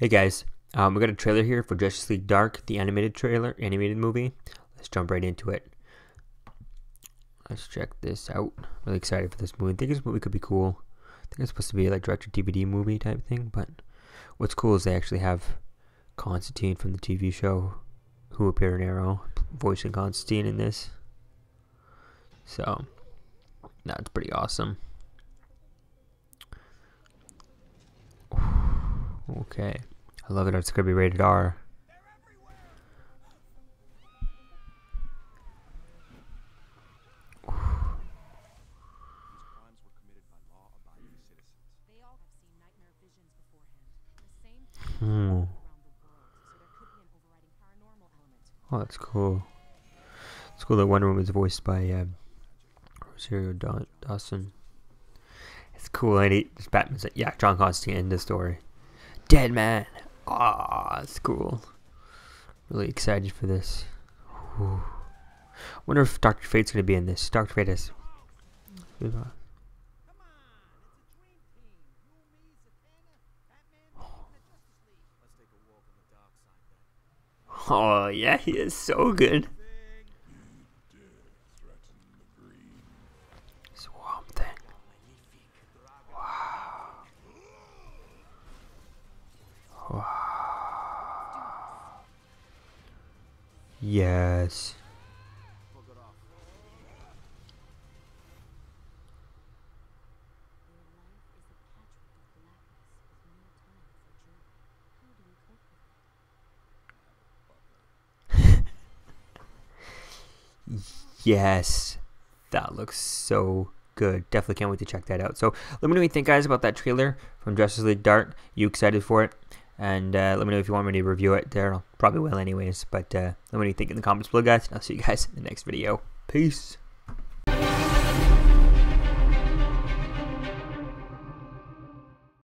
Hey guys, we got a trailer here for Justice League Dark, the animated movie. Let's jump right into it. Let's check this out. Really excited for this movie. I think this movie could be cool. I think it's supposed to be like direct-to-DVD movie type thing, but what's cool is they actually have Constantine from the TV show, who appeared in Arrow, voicing Constantine in this. So that's pretty awesome. Okay, I love it. It's gonna be rated R. Oh, that's cool. It's cool that Wonder Woman is voiced by Rosario Dawson. It's cool. Batman's like, yeah, John Constantine in the story. Dead Man. Ah, oh, that's cool. Really excited for this. Ooh. Wonder if Dr. Fate's gonna be in this. Dr. Fate is. Oh yeah, he is so good. Yes. Yes. That looks so good. Definitely can't wait to check that out. So let me know what you think, guys, about that trailer from Justice League Dark. You excited for it? And let me know if you want me to review it there. I probably will anyways. But let me know what you think in the comments below, guys. And I'll see you guys in the next video. Peace.